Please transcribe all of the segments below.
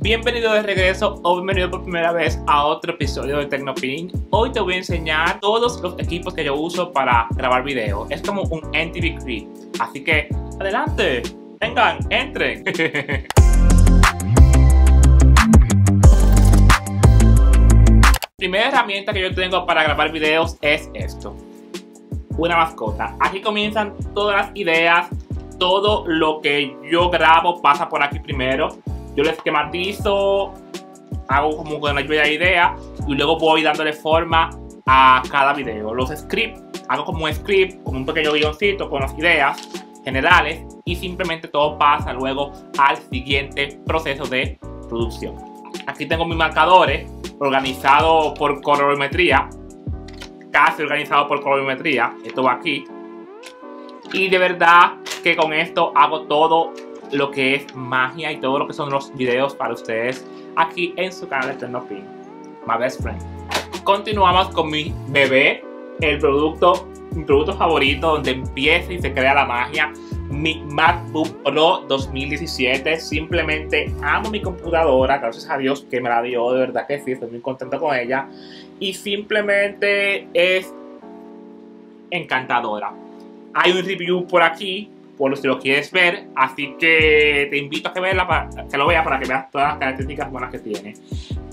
Bienvenido de regreso o bienvenido por primera vez a otro episodio de TecnoPin. Hoy te voy a enseñar todos los equipos que yo uso para grabar video. Es como un MTV Crib, así que adelante, vengan, entren. Primera herramienta que yo tengo para grabar videos es esto, una mascota. Aquí comienzan todas las ideas, todo lo que yo grabo pasa por aquí primero. Yo lo esquematizo, hago como una lluvia de ideas y luego voy dándole forma a cada video. Los scripts, hago como un script, como un pequeño guioncito con las ideas generales y simplemente todo pasa luego al siguiente proceso de producción. Aquí tengo mis marcadores organizados por colorimetría, casi organizado por colorimetría, esto va aquí. Y de verdad que con esto hago todo lo que es magia y todo lo que son los videos para ustedes aquí en su canal de TecnoPin, my best friend. Continuamos con mi bebé, mi producto favorito, donde empieza y se crea la magia, mi MacBook Pro 2017. Simplemente amo mi computadora, gracias a Dios que me la dio, de verdad que sí, estoy muy contento con ella y simplemente es encantadora. Hay un review por aquí por si lo quieres ver, así que te invito a que verla, que lo veas para que veas todas las características buenas que tiene.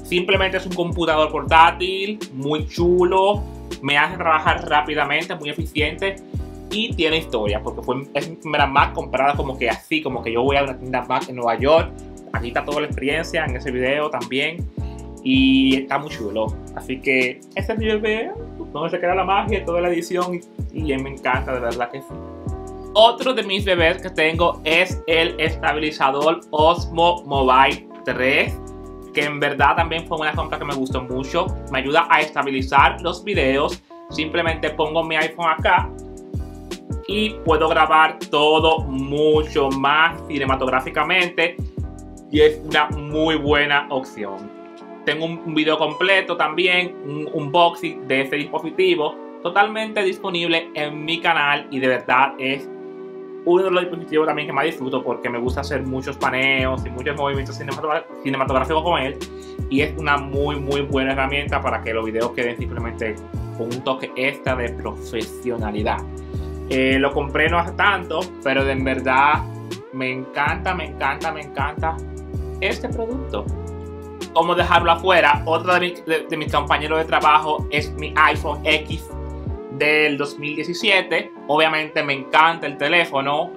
Simplemente es un computador portátil, muy chulo, me hace trabajar rápidamente, muy eficiente y tiene historia, porque es mi primera Mac comprada como que así, como que yo voy a una tienda Mac en Nueva York, aquí está toda la experiencia en ese video también y está muy chulo. Así que este es mi bebé, donde se queda la magia, toda la edición y me encanta, de verdad que sí. Otro de mis bebés que tengo es el estabilizador Osmo Mobile 3, que en verdad también fue una compra que me gustó mucho. Me ayuda a estabilizar los videos. Simplemente pongo mi iPhone acá y puedo grabar todo mucho más cinematográficamente y es una muy buena opción. Tengo un video completo también, un unboxing de este dispositivo totalmente disponible en mi canal y de verdad es uno de los dispositivos también que más disfruto porque me gusta hacer muchos paneos y muchos movimientos cinematográficos con él y es una muy buena herramienta para que los videos queden simplemente con un toque extra de profesionalidad. Lo compré no hace tanto, pero de verdad me encanta este producto. Como dejarlo afuera, otro de mis compañeros de trabajo es mi iPhone X del 2017. Obviamente me encanta el teléfono,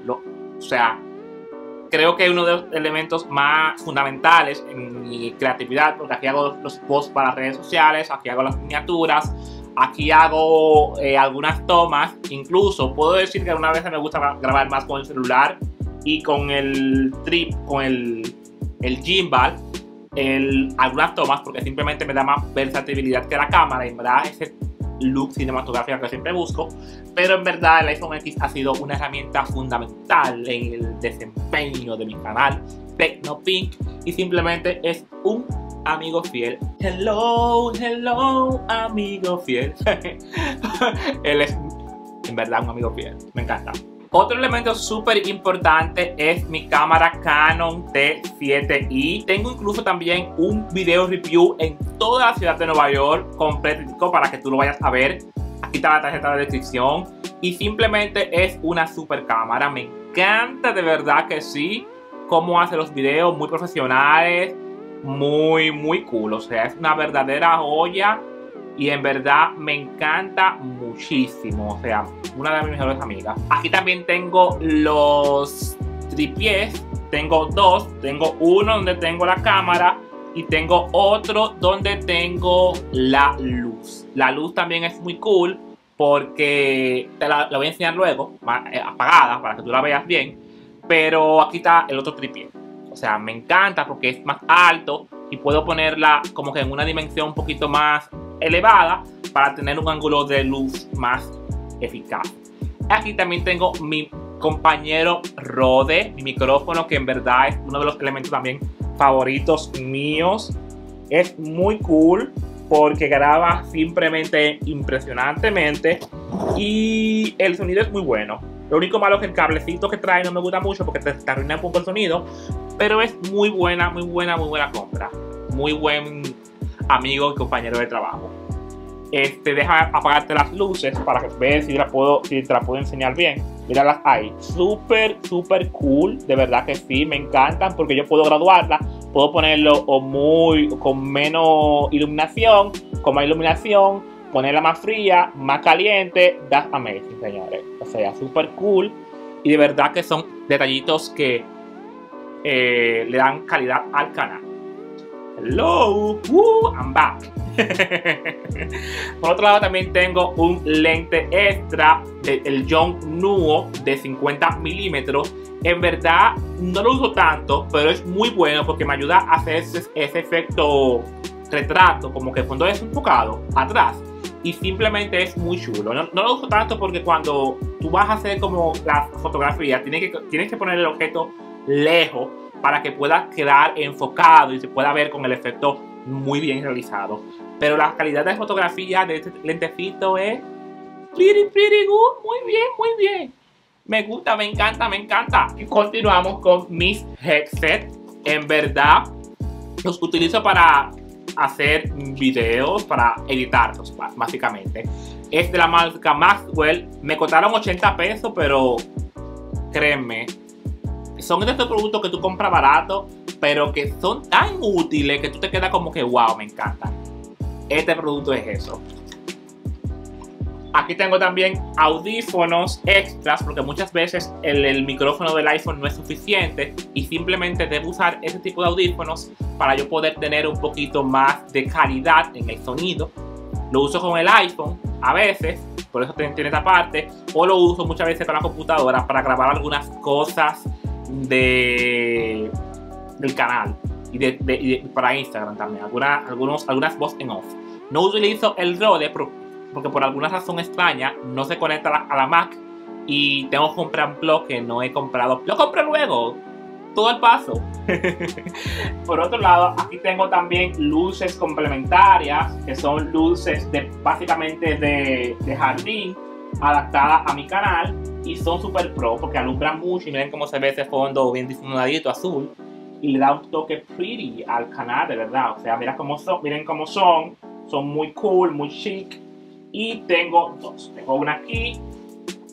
creo que es uno de los elementos más fundamentales en mi creatividad, porque aquí hago los posts para redes sociales, aquí hago las miniaturas, aquí hago algunas tomas, incluso puedo decir que algunas veces me gusta grabar más con el celular y con el trip, con el gimbal, algunas tomas, porque simplemente me da más versatilidad que la cámara y me da ese look cinematográfico que siempre busco. Pero en verdad el iPhone X ha sido una herramienta fundamental en el desempeño de mi canal TecnoPin y simplemente es un amigo fiel. Hello amigo fiel. Él es en verdad un amigo fiel, me encanta. Otro elemento súper importante es mi cámara Canon T7i. Tengo incluso también un video review en toda la ciudad de Nueva York completo para que tú lo vayas a ver. Aquí está la tarjeta de descripción y simplemente es una super cámara. Me encanta, de verdad que sí, cómo hace los videos, muy profesionales, muy cool. O sea, es una verdadera joya y en verdad me encanta muchísimo, o sea, una de mis mejores amigas. Aquí también tengo los tripiés, tengo dos, tengo uno donde tengo la cámara y tengo otro donde tengo la luz. La luz también es muy cool porque te la voy a enseñar luego, apagada, para que tú la veas bien, pero aquí está el otro tripié. O sea, me encanta porque es más alto y puedo ponerla como que en una dimensión un poquito más elevada para tener un ángulo de luz más eficaz. Aquí también tengo mi compañero Rode, mi micrófono, que en verdad es uno de los elementos también favoritos míos. Es muy cool porque graba simplemente impresionantemente y el sonido es muy bueno. Lo único malo es que el cablecito que trae no me gusta mucho porque te arruina un poco el sonido, pero es muy buena, muy buena, muy buena compra. Muy buen amigo y compañero de trabajo. Deja apagarte las luces para que veas si te la puedo enseñar bien. Míralas ahí, súper, súper cool, de verdad que sí, me encantan porque yo puedo graduarla, puedo ponerlo o muy con menos iluminación, con más iluminación, ponerla más fría, más caliente. That's amazing, señores, o sea, súper cool, y de verdad que son detallitos que le dan calidad al canal. Hello, I'm back. Por otro lado, también tengo un lente extra del Yongnuo de 50 milímetros. En verdad no lo uso tanto, pero es muy bueno porque me ayuda a hacer ese efecto retrato, como que el fondo es enfocado atrás, y simplemente es muy chulo. No lo uso tanto porque cuando tú vas a hacer como las fotografías tienes que poner el objeto lejos para que pueda quedar enfocado y se pueda ver con el efecto muy bien realizado. Pero la calidad de fotografía de este lentecito es pretty good, muy bien, muy bien. Me gusta, me encanta, me encanta. Y continuamos con mis headsets. En verdad los utilizo para hacer videos, para editarlos básicamente. Es de la marca Maxwell. Me costaron 80 pesos, pero créeme, son de estos productos que tú compras barato, pero que son tan útiles que tú te quedas como que wow, me encanta. Este producto es eso. Aquí tengo también audífonos extras, porque muchas veces el micrófono del iPhone no es suficiente y simplemente debo usar este tipo de audífonos para yo poder tener un poquito más de calidad en el sonido. Lo uso con el iPhone a veces, por eso tiene esta parte, o lo uso muchas veces con la computadora para grabar algunas cosas del canal y para Instagram también, algunas voz en off. No utilizo el Rode porque por alguna razón extraña no se conecta a la Mac y tengo que comprar un plug que no he comprado. Lo compré luego, todo el paso. Por otro lado, aquí tengo también luces complementarias, que son luces básicamente de jardín, adaptadas a mi canal, y son super pro porque alumbran mucho y miren cómo se ve ese fondo bien difuminadito azul y le da un toque pretty al canal, de verdad. O sea, miren cómo son muy cool, muy chic. Y tengo dos, tengo una aquí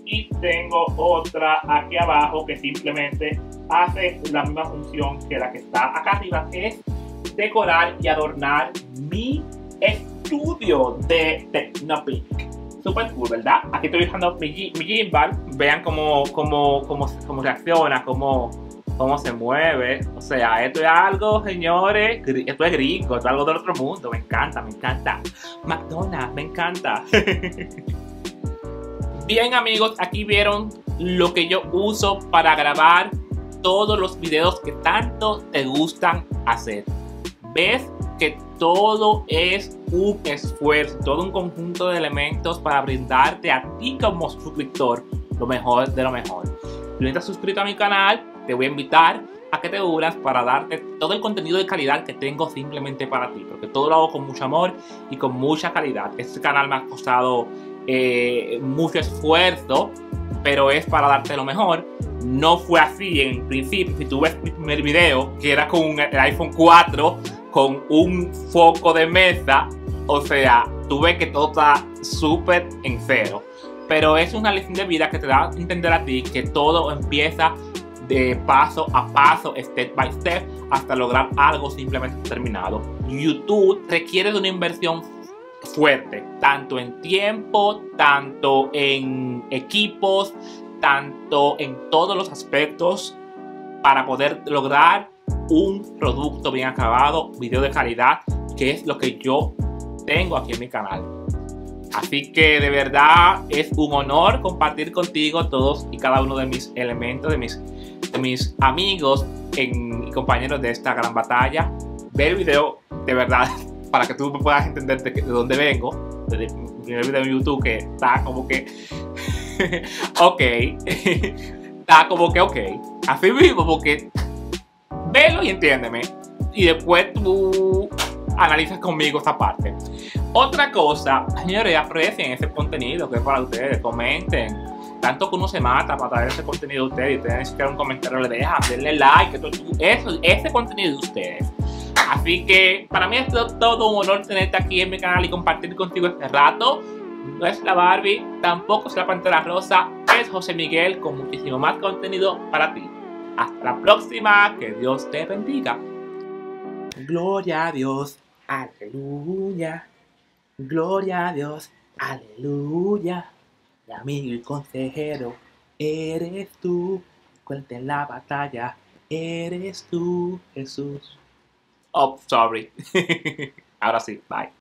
y tengo otra aquí abajo que simplemente hace la misma función que la que está acá arriba, que es decorar y adornar mi estudio de TecnoPin. Súper cool, ¿verdad? Aquí estoy usando mi gimbal, vean cómo reacciona, cómo se mueve. O sea, esto es algo, señores, esto es gringo, esto es algo del otro mundo. Me encanta, me encanta. McDonald's, me encanta. Bien, amigos, aquí vieron lo que yo uso para grabar todos los videos que tanto te gustan hacer. ¿Ves? Que todo es un esfuerzo, todo un conjunto de elementos para brindarte a ti como suscriptor lo mejor de lo mejor. Si no estás suscrito a mi canal, te voy a invitar a que te unas para darte todo el contenido de calidad que tengo simplemente para ti, porque todo lo hago con mucho amor y con mucha calidad. Este canal me ha costado mucho esfuerzo, pero es para darte lo mejor. No fue así en principio. Si tú ves mi primer video, que era con el iPhone 4, con un foco de mesa, o sea, tú ves que todo está súper en cero, pero es una lección de vida que te da a entender a ti que todo empieza de paso a paso, step by step, hasta lograr algo simplemente terminado. YouTube requiere de una inversión fuerte, tanto en tiempo, tanto en equipos, tanto en todos los aspectos, para poder lograr un producto bien acabado, video de calidad, que es lo que yo tengo aquí en mi canal. Así que de verdad es un honor compartir contigo todos y cada uno de mis elementos, de mis amigos y compañeros de esta gran batalla. Ve el video de verdad para que tú puedas entender de dónde vengo, desde mi primer video en YouTube, que está como que ok, está como que ok, así mismo, porque velo y entiéndeme, y después tú analizas conmigo esta parte. Otra cosa, señores, aprecien ese contenido que es para ustedes, comenten, tanto que uno se mata para traer ese contenido de ustedes y ustedes ni siquiera un comentario le dejan, denle like, ese contenido de ustedes. Así que para mí es todo un honor tenerte aquí en mi canal y compartir contigo este rato. No es la Barbie, tampoco es la Pantera Rosa, es José Miguel con muchísimo más contenido para ti. Hasta la próxima, que Dios te bendiga. Gloria a Dios, aleluya. Gloria a Dios, aleluya. Mi amigo y consejero, eres tú. Cuente en la batalla, eres tú, Jesús. Oh, sorry. Ahora sí, bye.